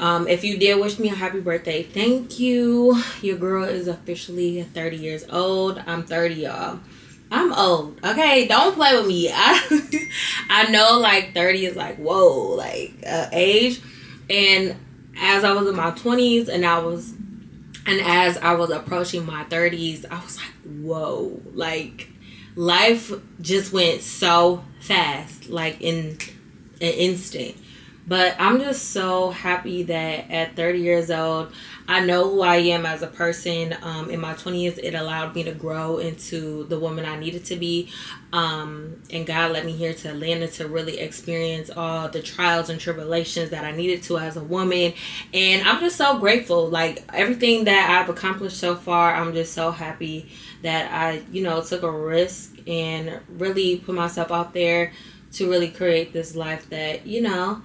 if you did wish me a happy birthday, thank you. Your girl is officially 30 years old. I'm 30, y'all. I'm old, okay? Don't play with me. I know, like, 30 is like, whoa, like, age. And as I was in my 20s and as I was approaching my 30s, I was like, whoa. Like, life just went so fast, like, in an instant. But I'm just so happy that at 30 years old, I know who I am as a person. In my 20s, it allowed me to grow into the woman I needed to be. And God led me here to Atlanta to really experience all the trials and tribulations that I needed to as a woman. And I'm just so grateful. Like, everything that I've accomplished so far, I'm just so happy that I, you know, took a risk and really put myself out there to really create this life that, you know,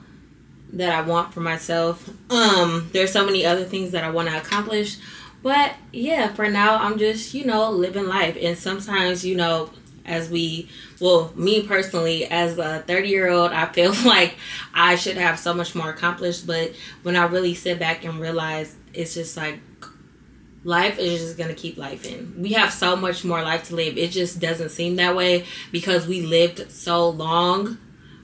that I want for myself. There's so many other things that I want to accomplish, but yeah, for now I'm just, you know, living life. And sometimes, you know, as we, well, me personally, as a 30-year-old, I feel like I should have so much more accomplished. But when I really sit back and realize, it's just like life is just gonna keep life in. We have so much more life to live. It just doesn't seem that way because we lived so long.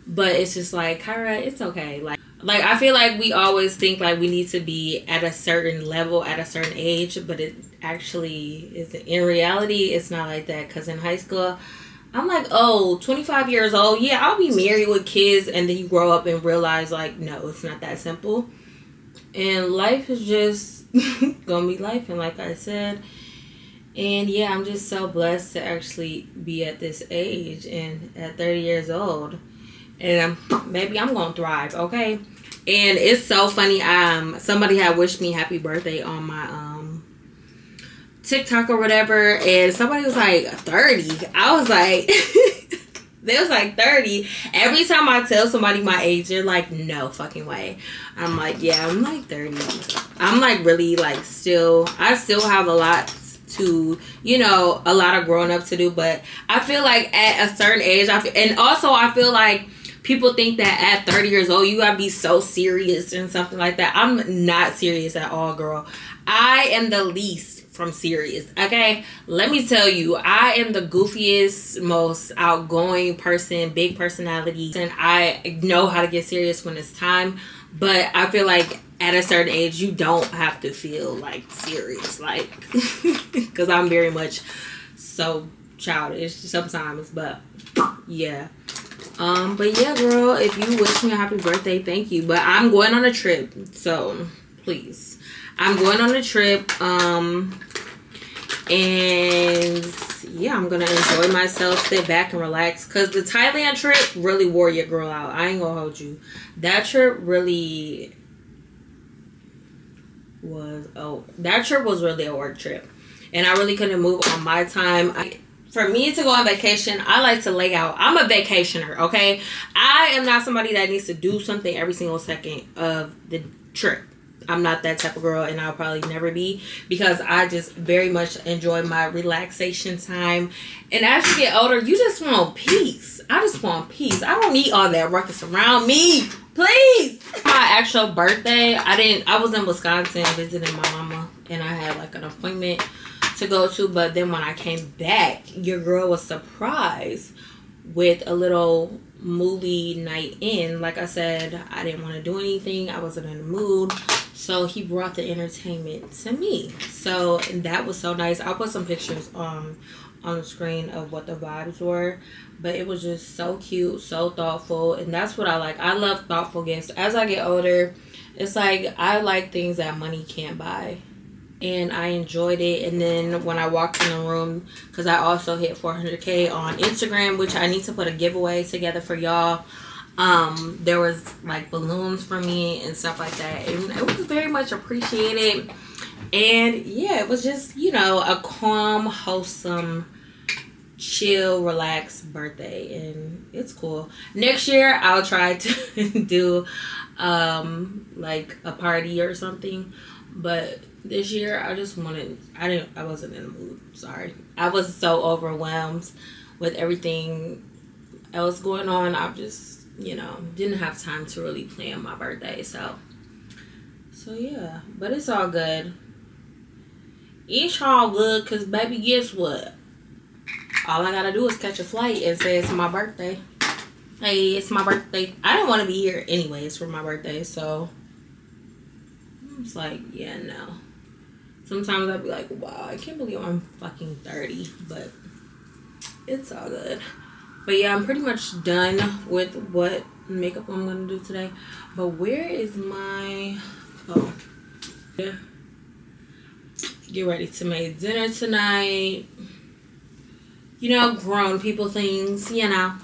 But it's just like, Kyra, it's okay. Like, Like, I feel like we always think, like, we need to be at a certain level at a certain age, but it actually is, in reality, it's not like that. Because in high school, I'm like, oh, 25 years old, yeah, I'll be married with kids. And then you grow up and realize, like, no, it's not that simple. And life is just gonna be life. And like I said, and yeah, I'm just so blessed to actually be at this age and at 30 years old. And maybe I'm gonna thrive, okay? And it's so funny. Somebody had wished me happy birthday on my TikTok or whatever, and somebody was like 30. I was like, they was like 30. Every time I tell somebody my age, they're like, no fucking way. I'm like, yeah, I'm like 30. I'm like really like still. I still have a lot to, you know, a lot of growing up to do. But I feel like at a certain age, I feel like people think that at 30 years old, you gotta be so serious and something like that. I'm not serious at all, girl. I am the least from serious, okay? Let me tell you, I am the goofiest, most outgoing person, big personality. And I know how to get serious when it's time. But I feel like at a certain age, you don't have to feel like serious, like, because I'm very much so childish sometimes. But yeah. But yeah, girl, if you wish me a happy birthday, thank you. But I'm going on a trip, so please. I'm going on a trip, and yeah, I'm gonna enjoy myself, sit back and relax, because the Thailand trip really wore your girl out. I ain't gonna hold you. That trip really was, oh, that trip was really a work trip, and I really couldn't move on my time. For me to go on vacation, I like to lay out. I'm a vacationer, okay? I am not somebody that needs to do something every single second of the trip. I'm not that type of girl, and I'll probably never be, because I just very much enjoy my relaxation time. And as you get older, you just want peace. I just want peace. I don't need all that ruckus around me. Please. My actual birthday, I was in Wisconsin visiting my mama, and I had like an appointment to go to. But then when I came back, your girl was surprised with a little movie night in. Like I said, I didn't want to do anything. I wasn't in the mood. So he brought the entertainment to me. So that was so nice. I'll put some pictures on the screen of what the vibes were, but it was just so cute, so thoughtful, and that's what I like. I love thoughtful gifts. As I get older, it's like I like things that money can't buy, and I enjoyed it. And then when I walked in the room, because I also hit 400K on Instagram, which I need to put a giveaway together for y'all. There was like balloons for me and stuff like that, and it was very much appreciated. And yeah, it was just, you know, a calm, wholesome, chill, relaxed birthday, and it's cool. Next year I'll try to do like a party or something, but this year I just wanted, I wasn't in the mood. Sorry, I was so overwhelmed with everything else going on. I just, you know, didn't have time to really plan my birthday, so yeah. But it's all good. It's all good, because baby, guess what? All I gotta do is catch a flight and say it's my birthday. Hey, it's my birthday. I didn't want to be here anyways for my birthday, so it's like, yeah, no. Sometimes I'd be like, wow, I can't believe I'm fucking 30, but it's all good. But yeah, I'm pretty much done with what makeup I'm gonna do today. But where is my, oh, yeah. Get ready to make dinner tonight. You know, grown people things, you know.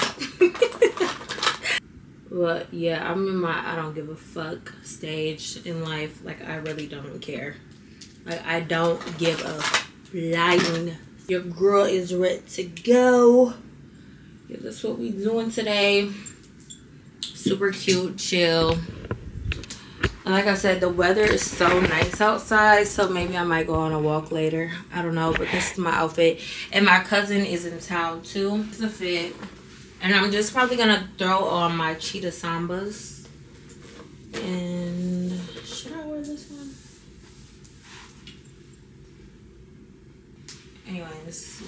But yeah, I'm in my I don't give a fuck stage in life. Like, I really don't care. Like, I don't give a flying. Your girl is ready to go. Yeah, that's what we doing today. Super cute, chill. And like I said, the weather is so nice outside, so maybe I might go on a walk later. I don't know, but this is my outfit. And my cousin is in town too. It's a fit. And I'm just probably gonna throw on my cheetah Sambas. And should I wear this one? Anyways.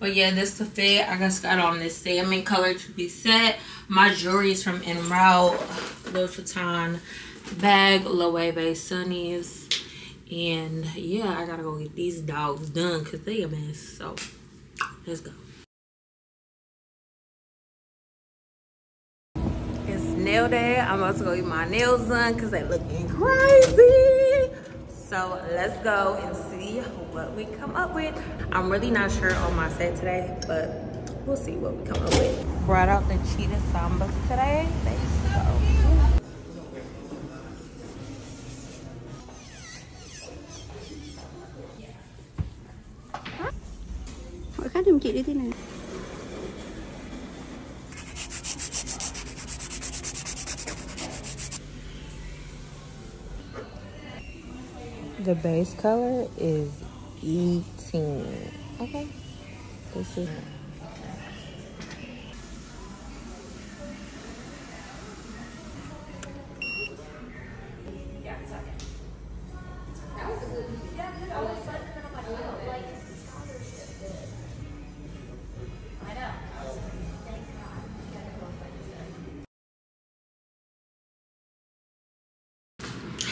But yeah, this is the fit. I just got on this salmon color to be set. My jewelry is from En Route. Louis Vuitton bag, Loewe Sunnies. And yeah, I gotta go get these dogs done because they a mess. So let's go. It's nail day. I'm about to go get my nails done because they looking crazy. So let's go and see what we come up with. I'm really not sure on my set today, but we'll see what we come up with. Brought out the cheetah sambas today. Thanks. Cá giùm chị đi thế này. The base color is 18. Okay. This is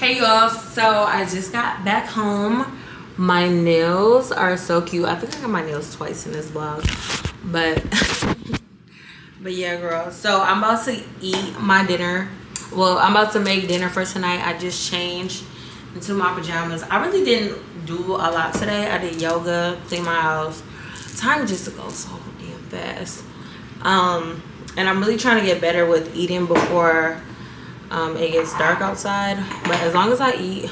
hey y'all, so I just got back home. My nails are so cute. I think I got my nails twice in this vlog, but yeah girl, so I'm about to eat my dinner. Well, I'm about to make dinner for tonight. I just changed into my pajamas. I really didn't do a lot today. I did yoga, clean my house. Time just to go so damn fast. And I'm really trying to get better with eating before it gets dark outside, but as long as I eat,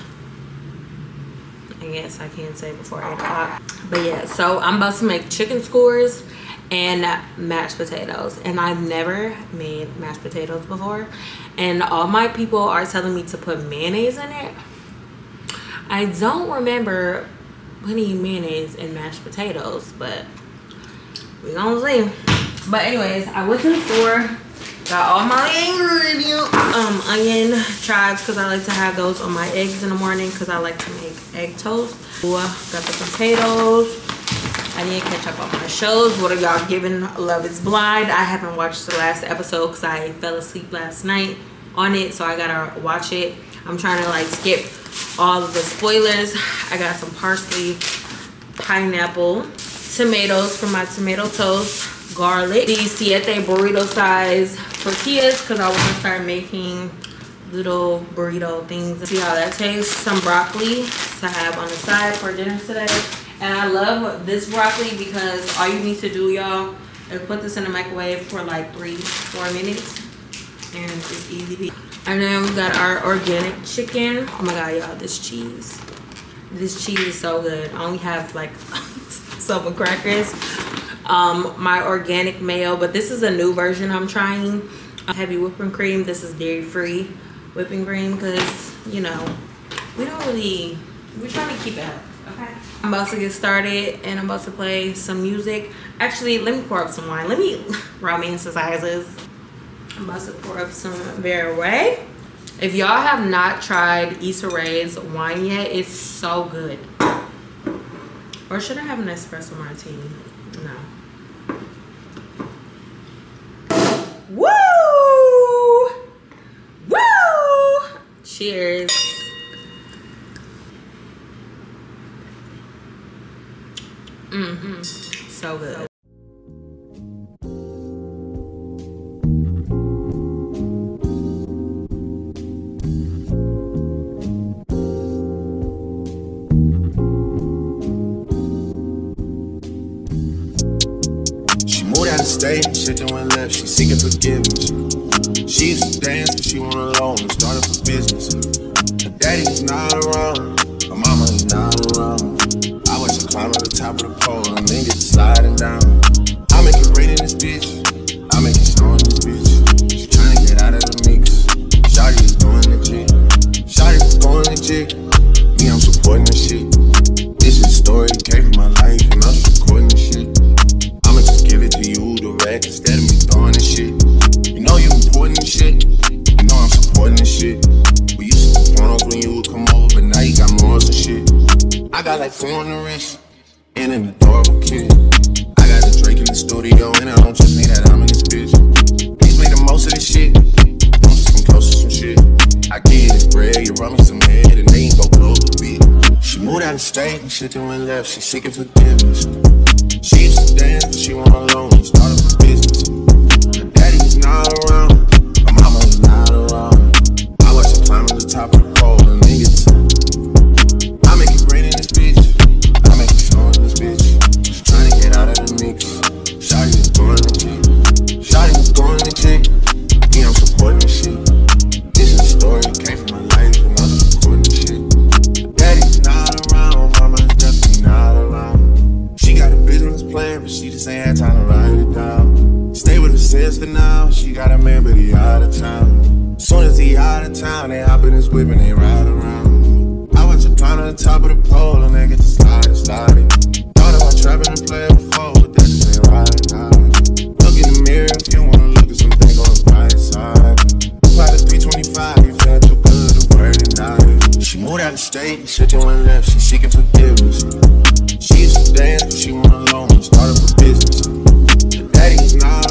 I guess I can say before 8 o'clock. But yeah, so I'm about to make chicken skewers and mashed potatoes, and I've never made mashed potatoes before, and all my people are telling me to put mayonnaise in it. I don't remember putting mayonnaise in mashed potatoes, but we're gonna see. But anyways, I went to the store. Got all my ingredients, onion chives, because I like to have those on my eggs in the morning because I like to make egg toast. Ooh, got the potatoes. I need to catch up on my shows. What are y'all giving? Love is Blind. I haven't watched the last episode because I fell asleep last night on it, so I gotta watch it. I'm trying to like skip all of the spoilers. I got some parsley, pineapple, tomatoes for my tomato toast. Garlic, the siete burrito size tortillas because I want to start making little burrito things. See how that tastes. Some broccoli to have on the side for dinner today. And I love this broccoli because all you need to do, y'all, is put this in the microwave for like 3-4 minutes and it's easy. And then we got our organic chicken. Oh my god, y'all, this cheese is so good. I only have like some crackers. My organic mayo, but this is a new version I'm trying. Heavy whipping cream. This is dairy free whipping cream because, you know, we're trying to keep it up. Okay, I'm about to get started and I'm about to play some music. Actually, let me pour up some wine. Let me romanticize. I'm about to pour up some Verray. If y'all have not tried Issa Rae's wine yet, it's so good. Or should I have an espresso martini? No. Woo! Woo! Cheers. Mm-hmm. So good. Shit that went left, she's seeking forgiveness. She used to dance, but she went alone and started for business. Her daddy's not around, her mama's not around. I watch her climb to the top of the pole and then get sliding down. I make it rain in this bitch, I make it snow in this bitch. She tryna get out of the mix. Shawty was doing the jig, Shawty was going the jig. Me, I'm supporting the shit. This is a story that came from my life and I'm recording the shit. Instead of me throwing this shit, you know you important this shit. You know I'm supporting this shit. We used to be off when you would come over, but now you got morals and shit. I got like 4 on the wrist and an adorable kid. I got a Drake in the studio and I don't trust me that I'm in this bitch. Please make the most of this shit. Don't just come close to some shit. mistake and shit doing left. She's seeking forgiveness. She used to dance, but she went alone and started a business. Her daddy was not around, her mama was not around. I watched her climb to the top of the pole and niggas. I make it rain in this bitch, I make it snow in this bitch. She's trying to get out of the mix. Shawty was going to kick, Shawty was going to kick. Me, I'm supporting this shit. This is a story that came from my life when I was recording this shit. Daddy's not around, mama's definitely not around. She got a business plan, but she just ain't had time to write it down. Stay with her sister now, she got a man, but he out of town. Soon as he out of town, they hop in his whip and they ride around. I watch her climb to the top of the pole and they get to slide and slide it. Thought about trapping and playing before, but that just ain't right now. Look in the mirror if you wanna look at something on the right side. Fly to 325, you felt too good to worry tonight. She moved out of state, she doing left, she's seeking forgiveness. She used to dance, but she went alone and started a business. Her daddy was not